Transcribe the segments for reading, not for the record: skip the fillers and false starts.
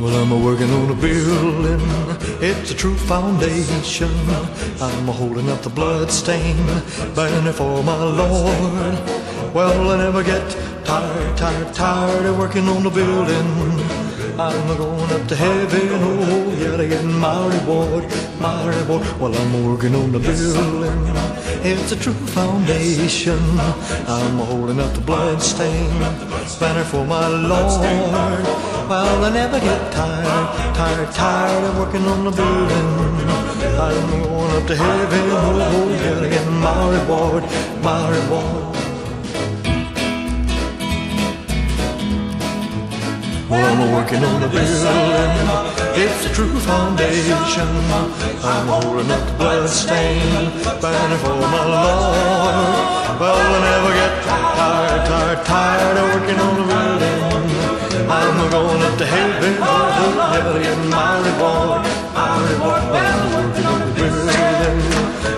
Well, I'm a-working on a building, it's a true foundation. I'm a-holding up the bloodstain, banner for my Lord. Well, I never get tired of working on the building. I'm a-going up to heaven, oh, yeah, to get my reward, my reward. Well, I'm a-working on the building, it's a true foundation. I'm a-holding up the bloodstain, banner for my Lord. Well, I never get tired of working on the building. I'm going up to heaven, oh, yeah, to get my reward, my reward. Well, I'm working on the building, it's a true foundation. I'm holding up the bloodstain, banner for my Lord. Well, I never get tired of working on the building. I'm going up to heaven, oh, never get my reward, my reward. I'm working on the building,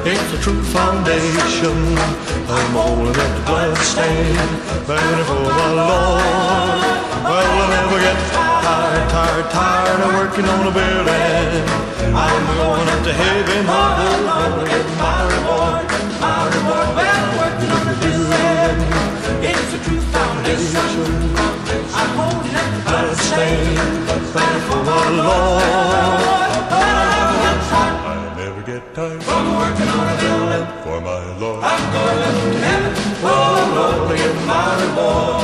it's a true foundation. I'm holding up the bloodstain, burning for my Lord. Well, I never get tired of working on the building. I'm going up to heaven, oh, never get my reward, my reward. I'm working on the building, it's a true foundation. I'm holding up the bloodstain, banner for my Lord. I never get tired from working on a building for my Lord. I'm going up to heaven, oh Lord, to get my reward.